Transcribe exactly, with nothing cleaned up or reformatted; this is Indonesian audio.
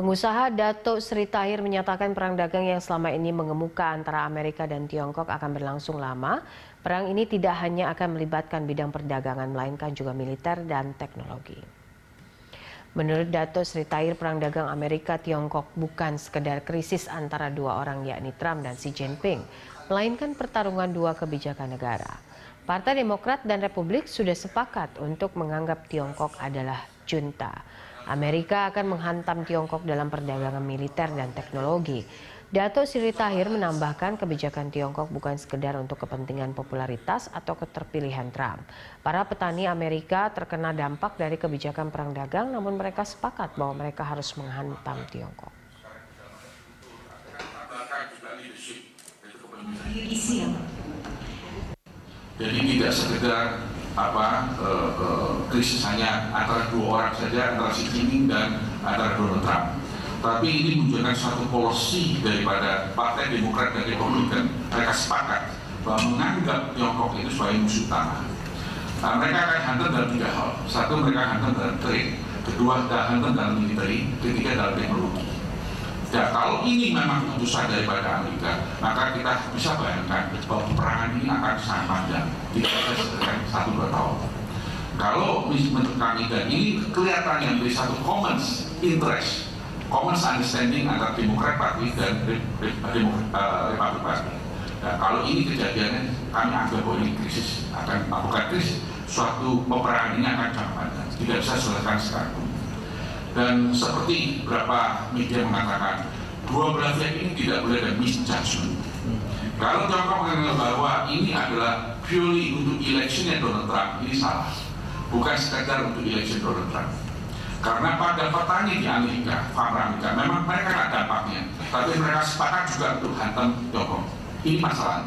Pengusaha Dato Sri Tahir menyatakan perang dagang yang selama ini mengemuka antara Amerika dan Tiongkok akan berlangsung lama. Perang ini tidak hanya akan melibatkan bidang perdagangan, melainkan juga militer dan teknologi. Menurut Dato Sri Tahir, perang dagang Amerika-Tiongkok bukan sekedar krisis antara dua orang, yakni Trump dan Xi Jinping, melainkan pertarungan dua kebijakan negara. Partai Demokrat dan Republik sudah sepakat untuk menganggap Tiongkok adalah junta. Amerika akan menghantam Tiongkok dalam perdagangan militer dan teknologi. Dato Sri Tahir menambahkan kebijakan Tiongkok bukan sekedar untuk kepentingan popularitas atau keterpilihan Trump. Para petani Amerika terkena dampak dari kebijakan perang dagang, namun mereka sepakat bahwa mereka harus menghantam Tiongkok. Jadi tidak sekedar apa eh, eh, krisis hanya antara dua orang saja, antara Xi Jinping dan antara Donald Trump, tapi ini menunjukkan suatu polisi daripada Partai Demokrat dan Republikan. Mereka sepakat bahwa menganggap Tiongkok itu sebagai musuh utama. Nah, mereka akan hantam dalam tiga hal: satu, mereka hantam dalam trade; kedua, hantam dalam militer; ketiga, dalam teknologi. Dan kalau ini memang keputusan daripada Amerika, maka kita bisa bayangkan bahwa peperangan ini akan sangat panjang, tidak akan sekedar satu dua tahun. Kalau menurut kami, dan ini kelihatannya menjadi satu common interest, common understanding antara Demokrat Parti dan Republik Parti. Dan kalau ini kejadiannya, kami anggap bahwa ini krisis akan bukan krisis, suatu peperangan ini akan sangat panjang, tidak bisa selesaikan sekarang. Dan seperti beberapa media mengatakan, dua belah pihak ini tidak boleh ada misjudgment. Kalau Tiongkok mengatakan bahwa ini adalah purely untuk election Donald Trump, ini salah. Bukan sekadar untuk election Donald Trump. Karena pada petani di Amerika, farmer Amerika, memang mereka ada dampaknya. Tapi mereka sepakat juga untuk hantam Tiongkok. Ini masalahnya.